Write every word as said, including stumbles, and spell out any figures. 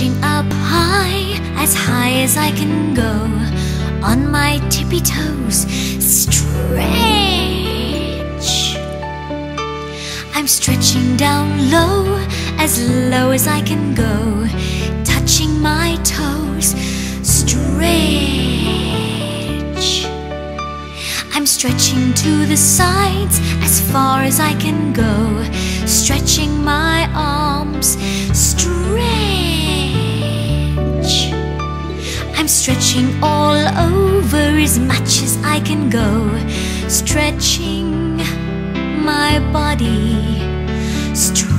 reaching up high, as high as I can go, on my tippy toes, stretch. I'm stretching down low, as low as I can go, touching my toes, stretch. I'm stretching to the sides, as far as I can go, stretching my arms, stretch. I'm stretching all over as much as I can go, stretching my body, stretch.